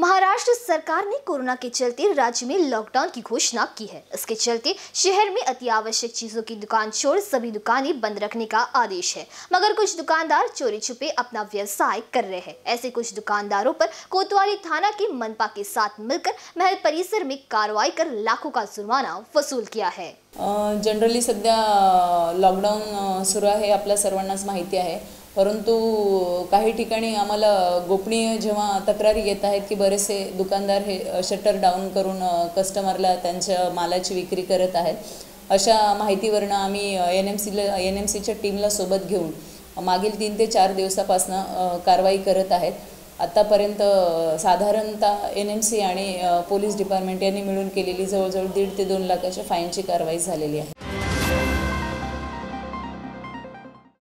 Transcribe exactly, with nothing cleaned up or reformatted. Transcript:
महाराष्ट्र सरकार ने कोरोना के चलते राज्य में लॉकडाउन की घोषणा की है। इसके चलते शहर में अति आवश्यक चीजों की दुकान छोड़ सभी दुकानें बंद रखने का आदेश है, मगर कुछ दुकानदार चोरी छुपे अपना व्यवसाय कर रहे हैं। ऐसे कुछ दुकानदारों पर कोतवाली थाना के मनपा के साथ मिलकर महल परिसर में कार्रवाई कर लाखों का जुर्माना वसूल किया है। जनरली सध्या लॉकडाऊन सुरू आहे, आपल्या सर्वांनाच माहिती आहे, परंतु काही ठिकाणी आम्हाला गोपनीय जेव्हा तक्रारी येत आहेत की बरेचसे दुकानदार हे शटर डाऊन करून कस्टमरला त्यांच्या मालाची विक्री करत आहेत। अशा माहितीवरनं आम्ही एन एम सीला एन एम सीच्या टीमला सोबत घेऊन मागील तीन ते चार दिवसापासून कारवाई करत आहेत। आतापर्यंत साधारणतः एन एम सी आणि पोलीस डिपार्टमेंट यांनी मिळून केलेली जवळजवळ दीड ते दोन लाखाच्या फाईनची कारवाई झालेली आहे।